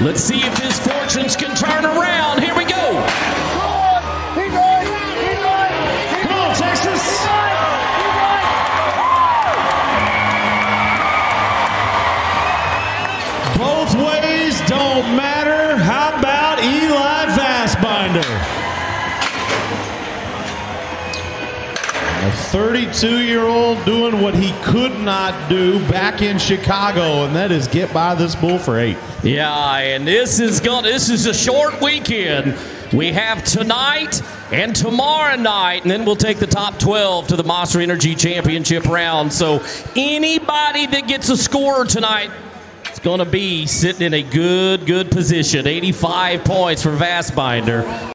Let's see if his fortunes can turn around. Here we go. He's on. He's on. Come on, Texas. He's on. He's on. Both ways don't matter. How about Eli Vastbinder? A 32-year-old doing what he could not do back in Chicago, and that is get by this bull for 8. Yeah, and this is a short weekend. We have tonight and tomorrow night, and then we'll take the top 12 to the Monster Energy Championship round. So anybody that gets a score tonight is going to be sitting in a good position. 85 points for Vastbinder.